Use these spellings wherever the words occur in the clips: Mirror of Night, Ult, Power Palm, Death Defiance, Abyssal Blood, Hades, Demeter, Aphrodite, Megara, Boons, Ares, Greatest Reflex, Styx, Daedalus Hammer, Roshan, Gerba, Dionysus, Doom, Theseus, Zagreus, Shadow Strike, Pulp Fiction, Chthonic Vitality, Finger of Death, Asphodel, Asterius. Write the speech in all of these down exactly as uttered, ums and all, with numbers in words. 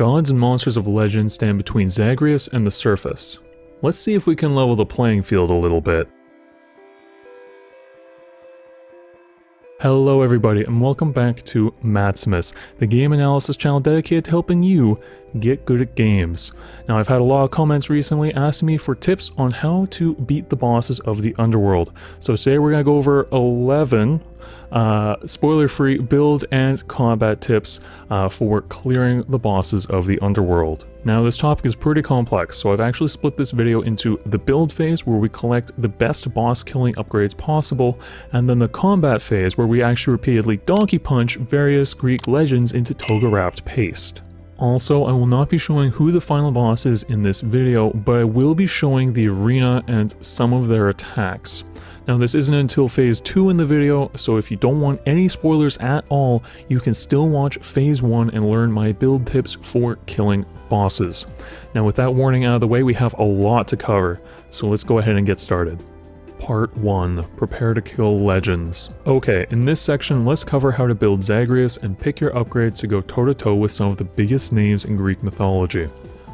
Gods and monsters of legend stand between Zagreus and the surface. Let's see if we can level the playing field a little bit. Hello everybody and welcome back to Mattsimus, the game analysis channel dedicated to helping you get good at games. Now I've had a lot of comments recently asking me for tips on how to beat the bosses of the underworld. So today we're going to go over eleven uh, spoiler-free build and combat tips uh, for clearing the bosses of the underworld. Now this topic is pretty complex, so I've actually split this video into the build phase where we collect the best boss killing upgrades possible, and then the combat phase where we actually repeatedly donkey punch various Greek legends into toga wrapped paste. Also, I will not be showing who the final boss is in this video, but I will be showing the arena and some of their attacks. Now this isn't until phase two in the video, so if you don't want any spoilers at all, you can still watch phase one and learn my build tips for killing bosses. Now with that warning out of the way, we have a lot to cover, so let's go ahead and get started. Part one. Prepare to kill legends. Okay, in this section, let's cover how to build Zagreus and pick your upgrades to go toe-to-toe with some of the biggest names in Greek mythology.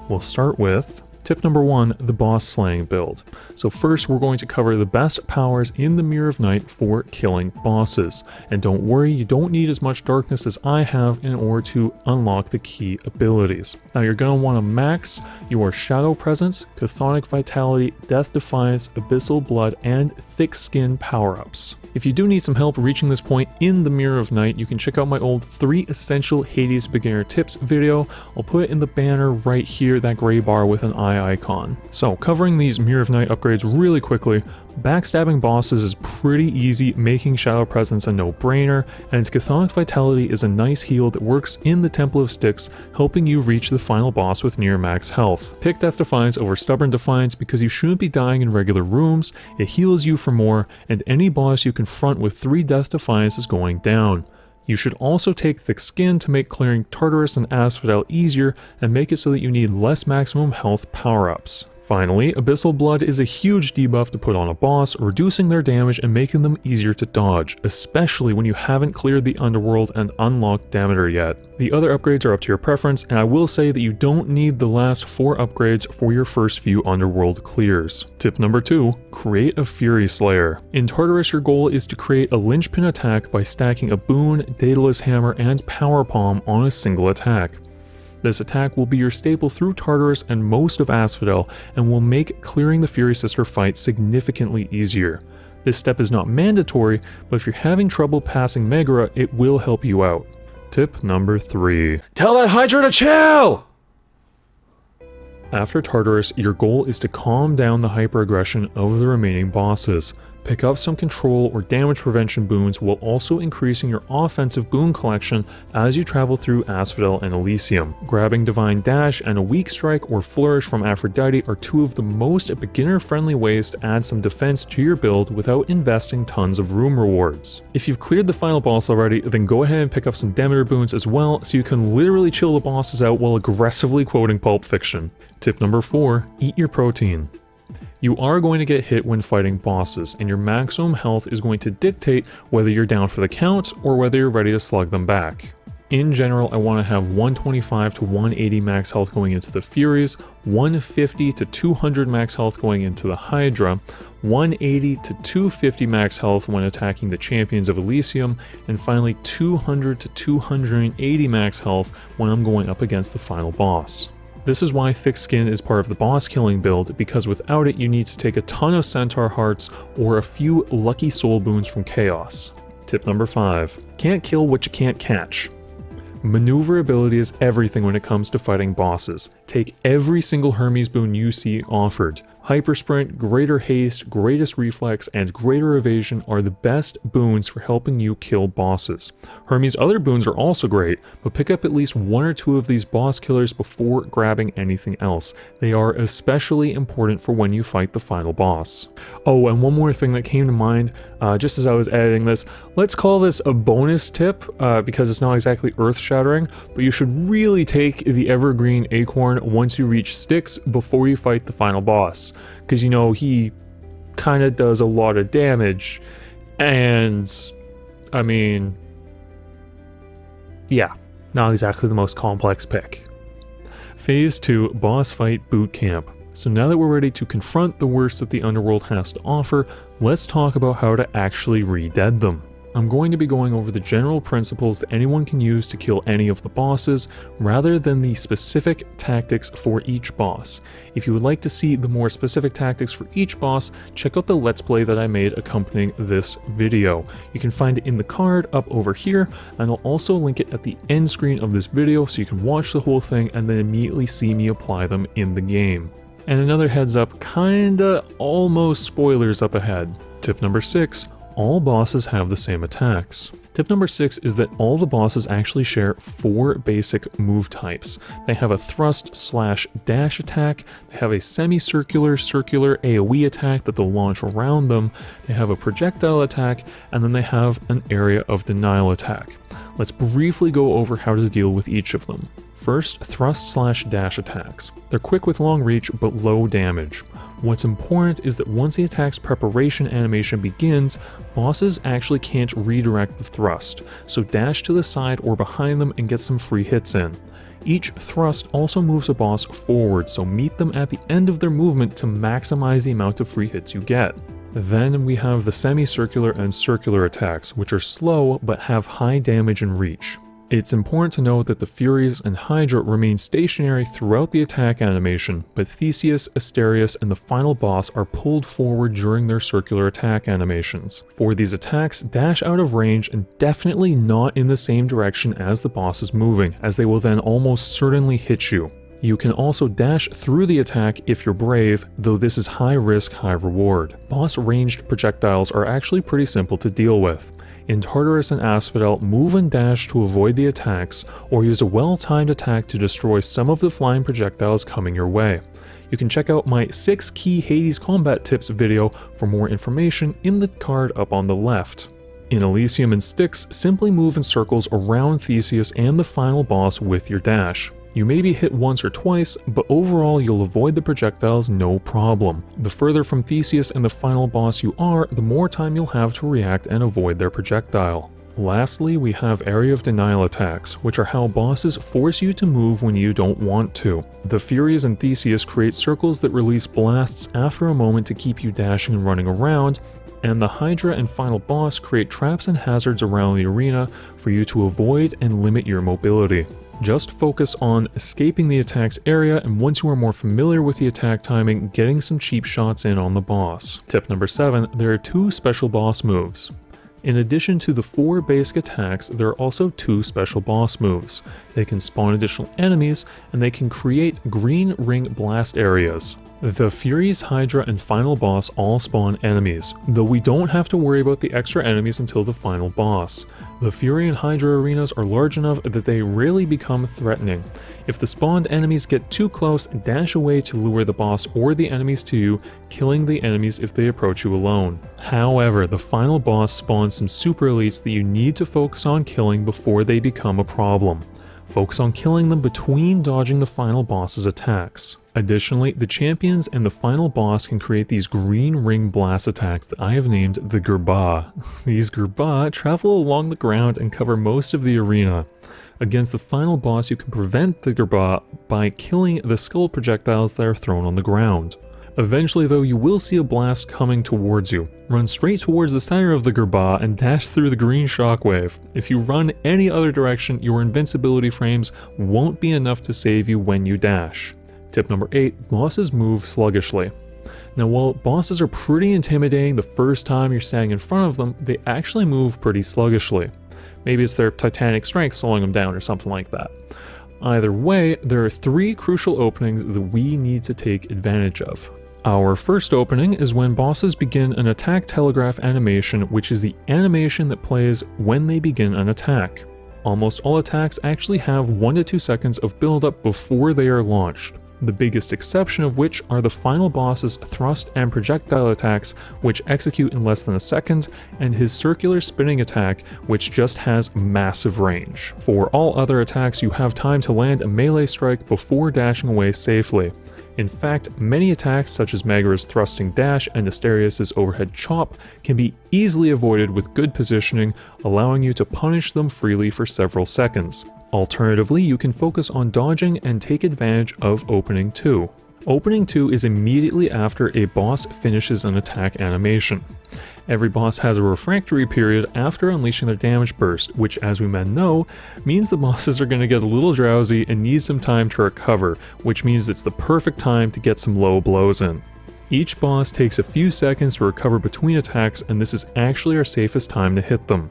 We'll start with tip number one, the boss slaying build. So first we're going to cover the best powers in the Mirror of Night for killing bosses. And don't worry, you don't need as much darkness as I have in order to unlock the key abilities. Now you're going to want to max your Shadow Presence, Chthonic Vitality, Death Defiance, Abyssal Blood, and Thick Skin power-ups. If you do need some help reaching this point in the Mirror of Night, you can check out my old three essential Hades beginner tips video. I'll put it in the banner right here, that gray bar with an eye icon. So covering these Mirror of Night upgrades really quickly, backstabbing bosses is pretty easy, making Shadow Presence a no-brainer, and its Chthonic Vitality is a nice heal that works in the Temple of Styx, helping you reach the final boss with near max health. Pick Death Defiance over Stubborn Defiance because you shouldn't be dying in regular rooms, it heals you for more, and any boss you confront with three Death Defiance is going down. You should also take Thick Skin to make clearing Tartarus and Asphodel easier and make it so that you need less maximum health power-ups. Finally, Abyssal Blood is a huge debuff to put on a boss, reducing their damage and making them easier to dodge, especially when you haven't cleared the Underworld and unlocked Demeter yet. The other upgrades are up to your preference, and I will say that you don't need the last four upgrades for your first few Underworld clears. Tip number two, create a Fury Slayer. In Tartarus, your goal is to create a linchpin attack by stacking a Boon, Daedalus Hammer, and Power Palm on a single attack. This attack will be your staple through Tartarus and most of Asphodel, and will make clearing the Fury Sister fight significantly easier. This step is not mandatory, but if you're having trouble passing Megara, it will help you out. Tip number three. Tell that Hydra to chill! After Tartarus, your goal is to calm down the hyperaggression of the remaining bosses. Pick up some control or damage prevention boons while also increasing your offensive boon collection as you travel through Asphodel and Elysium. Grabbing Divine Dash and a Weak Strike or Flourish from Aphrodite are two of the most beginner-friendly ways to add some defense to your build without investing tons of room rewards. If you've cleared the final boss already, then go ahead and pick up some Demeter boons as well so you can literally chill the bosses out while aggressively quoting Pulp Fiction. Tip number four, eat your protein. You are going to get hit when fighting bosses, and your maximum health is going to dictate whether you're down for the count or whether you're ready to slug them back. In general, I want to have one twenty-five to one eighty max health going into the Furies, one fifty to two hundred max health going into the Hydra, one eighty to two fifty max health when attacking the Champions of Elysium, and finally two hundred to two eighty max health when I'm going up against the final boss. This is why Thick Skin is part of the boss killing build, because without it you need to take a ton of Centaur Hearts or a few lucky soul boons from Chaos. Tip number five. Can't kill what you can't catch. Maneuverability is everything when it comes to fighting bosses. Take every single Hermes boon you see offered. Hypersprint, Greater Haste, Greatest Reflex, and Greater Evasion are the best boons for helping you kill bosses. Hermes' other boons are also great, but pick up at least one or two of these boss killers before grabbing anything else. They are especially important for when you fight the final boss. Oh, and one more thing that came to mind uh, just as I was editing this. Let's call this a bonus tip uh, because it's not exactly earth-shattering, but you should really take the Evergreen Acorn once you reach Styx before you fight the final boss. Because, you know, he kind of does a lot of damage, and, I mean, yeah, not exactly the most complex pick. Phase two Boss Fight Boot Camp. So now that we're ready to confront the worst that the Underworld has to offer, let's talk about how to actually re-dead them. I'm going to be going over the general principles that anyone can use to kill any of the bosses, rather than the specific tactics for each boss. If you would like to see the more specific tactics for each boss, check out the Let's Play that I made accompanying this video. You can find it in the card up over here, and I'll also link it at the end screen of this video so you can watch the whole thing and then immediately see me apply them in the game. And another heads up, kinda almost spoilers up ahead. Tip number six. All bosses have the same attacks. Tip number six is that all the bosses actually share four basic move types. They have a thrust slash dash attack, they have a semicircular circular AoE attack that they'll launch around them, they have a projectile attack, and then they have an area of denial attack. Let's briefly go over how to deal with each of them. First, thrust slash dash attacks. They're quick with long reach, but low damage. What's important is that once the attack's preparation animation begins, bosses actually can't redirect the thrust, so dash to the side or behind them and get some free hits in. Each thrust also moves a boss forward, so meet them at the end of their movement to maximize the amount of free hits you get. Then we have the semicircular and circular attacks, which are slow but have high damage and reach. It's important to note that the Furies and Hydra remain stationary throughout the attack animation, but Theseus, Asterius, and the final boss are pulled forward during their circular attack animations. For these attacks, dash out of range and definitely not in the same direction as the boss is moving, as they will then almost certainly hit you. You can also dash through the attack if you're brave, though this is high risk, high reward. Boss ranged projectiles are actually pretty simple to deal with. In Tartarus and Asphodel, move and dash to avoid the attacks, or use a well-timed attack to destroy some of the flying projectiles coming your way. You can check out my six key Hades combat tips video for more information in the card up on the left. In Elysium and Styx, simply move in circles around Theseus and the final boss with your dash. You may be hit once or twice, but overall you'll avoid the projectiles no problem. The further from Theseus and the final boss you are, the more time you'll have to react and avoid their projectile. Lastly, we have Area of Denial attacks, which are how bosses force you to move when you don't want to. The Furies and Theseus create circles that release blasts after a moment to keep you dashing and running around, and the Hydra and final boss create traps and hazards around the arena for you to avoid and limit your mobility. Just focus on escaping the attack's area, and once you are more familiar with the attack timing, getting some cheap shots in on the boss. Tip number seven, there are two special boss moves. In addition to the four basic attacks, there are also two special boss moves. They can spawn additional enemies, and they can create green ring blast areas. The Furies, Hydra, and final boss all spawn enemies, though we don't have to worry about the extra enemies until the final boss. The Fury and Hydra arenas are large enough that they rarely become threatening. If the spawned enemies get too close, dash away to lure the boss or the enemies to you, killing the enemies if they approach you alone. However, the final boss spawns some super elites that you need to focus on killing before they become a problem. Focus on killing them between dodging the final boss's attacks. Additionally, the champions and the final boss can create these green ring blast attacks that I have named the Gerba. These Gerba travel along the ground and cover most of the arena. Against the final boss, you can prevent the Gerba by killing the skull projectiles that are thrown on the ground. Eventually though, you will see a blast coming towards you. Run straight towards the center of the Gerba and dash through the green shockwave. If you run any other direction, your invincibility frames won't be enough to save you when you dash. Tip number eight, bosses move sluggishly. Now while bosses are pretty intimidating the first time you're standing in front of them, they actually move pretty sluggishly. Maybe it's their titanic strength slowing them down or something like that. Either way, there are three crucial openings that we need to take advantage of. Our first opening is when bosses begin an attack telegraph animation, which is the animation that plays when they begin an attack. Almost all attacks actually have one to two seconds of buildup before they are launched, the biggest exception of which are the final boss's thrust and projectile attacks, which execute in less than a second, and his circular spinning attack, which just has massive range. For all other attacks, you have time to land a melee strike before dashing away safely. In fact, many attacks such as Megara's thrusting dash and Asterius' overhead chop can be easily avoided with good positioning, allowing you to punish them freely for several seconds. Alternatively, you can focus on dodging and take advantage of Opening two. Opening two is immediately after a boss finishes an attack animation. Every boss has a refractory period after unleashing their damage burst, which, as we men know, means the bosses are going to get a little drowsy and need some time to recover, which means it's the perfect time to get some low blows in. Each boss takes a few seconds to recover between attacks, and this is actually our safest time to hit them.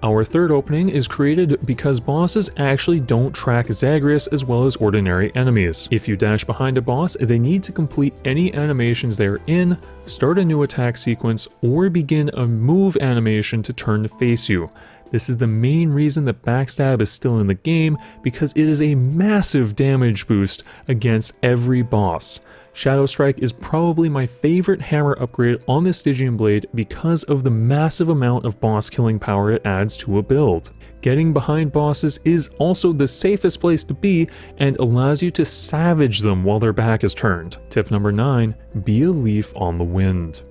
Our third opening is created because bosses actually don't track Zagreus as well as ordinary enemies. If you dash behind a boss, they need to complete any animations they are in, start a new attack sequence, or begin a move animation to turn to face you. This is the main reason that backstab is still in the game, because it is a massive damage boost against every boss. Shadow Strike is probably my favorite hammer upgrade on the Stygian Blade because of the massive amount of boss killing power it adds to a build. Getting behind bosses is also the safest place to be and allows you to savage them while their back is turned. Tip number nine, be a leaf on the wind.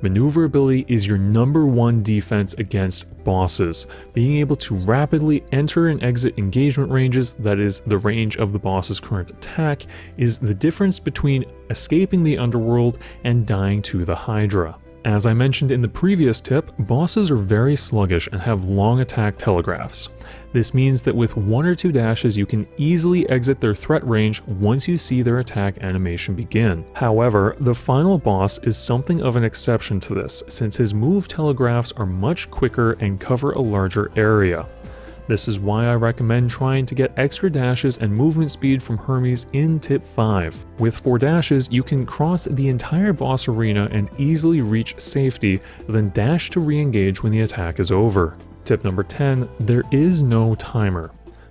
Maneuverability is your number one defense against bosses. Being able to rapidly enter and exit engagement ranges, that is, the range of the boss's current attack, is the difference between escaping the underworld and dying to the Hydra. As I mentioned in the previous tip, bosses are very sluggish and have long attack telegraphs. This means that with one or two dashes you can easily exit their threat range once you see their attack animation begin. However, the final boss is something of an exception to this, since his move telegraphs are much quicker and cover a larger area. This is why I recommend trying to get extra dashes and movement speed from Hermes in tip five. With four dashes, you can cross the entire boss arena and easily reach safety, then dash to re-engage when the attack is over. Tip number ten, there is no timer.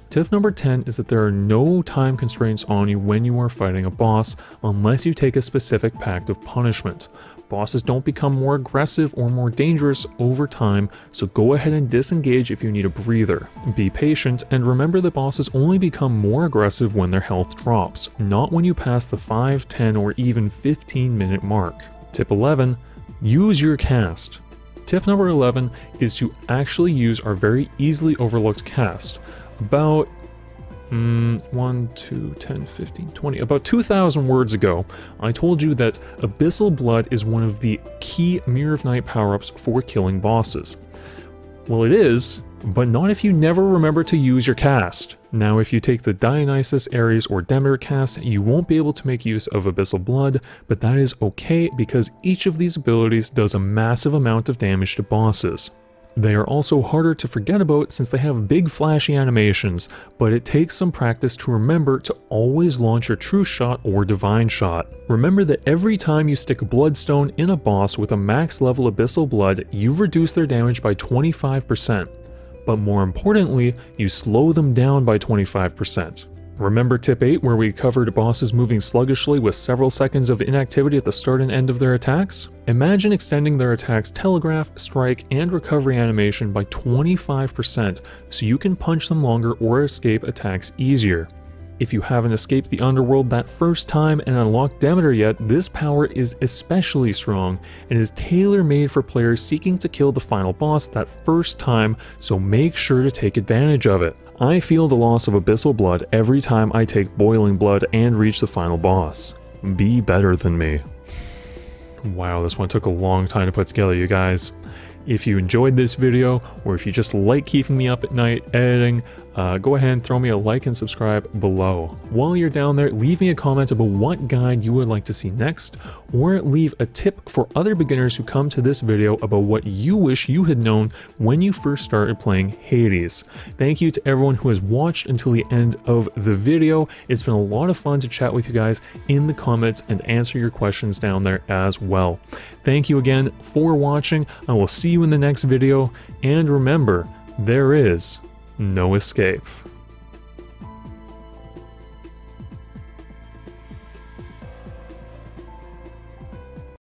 Tip number ten is that there are no time constraints on you when you are fighting a boss, unless you take a specific pact of punishment. Bosses don't become more aggressive or more dangerous over time, so go ahead and disengage if you need a breather. Be patient, and remember that bosses only become more aggressive when their health drops, not when you pass the five, ten, or even fifteen minute mark. Tip eleven, use your cast. Tip number eleven is to actually use our very easily overlooked cast. About mm, one, two, ten, fifteen, twenty, about two thousand words ago, I told you that Abyssal Blood is one of the key Mirror of Night power-ups for killing bosses. Well, it is, but not if you never remember to use your cast. Now, if you take the Dionysus, Ares, or Demeter cast, you won't be able to make use of Abyssal Blood, but that is okay because each of these abilities does a massive amount of damage to bosses. They are also harder to forget about since they have big flashy animations, but it takes some practice to remember to always launch your true shot or divine shot. Remember that every time you stick a bloodstone in a boss with a max level Abyssal Blood, you reduce their damage by twenty-five percent, but more importantly, you slow them down by twenty-five percent. Remember tip eight where we covered bosses moving sluggishly with several seconds of inactivity at the start and end of their attacks? Imagine extending their attacks telegraph, strike, and recovery animation by twenty-five percent so you can punch them longer or escape attacks easier. If you haven't escaped the underworld that first time and unlocked Demeter yet, this power is especially strong and is tailor-made for players seeking to kill the final boss that first time, so make sure to take advantage of it. I feel the loss of Abyssal Blood every time I take Boiling Blood and reach the final boss. Be better than me. Wow, this one took a long time to put together, you guys. If you enjoyed this video, or if you just like keeping me up at night editing, uh, go ahead and throw me a like and subscribe below. While you're down there, leave me a comment about what guide you would like to see next, or leave a tip for other beginners who come to this video about what you wish you had known when you first started playing Hades. Thank you to everyone who has watched until the end of the video. It's been a lot of fun to chat with you guys in the comments and answer your questions down there as well. Thank you again for watching. I will see you in the next video, and remember, there is no escape.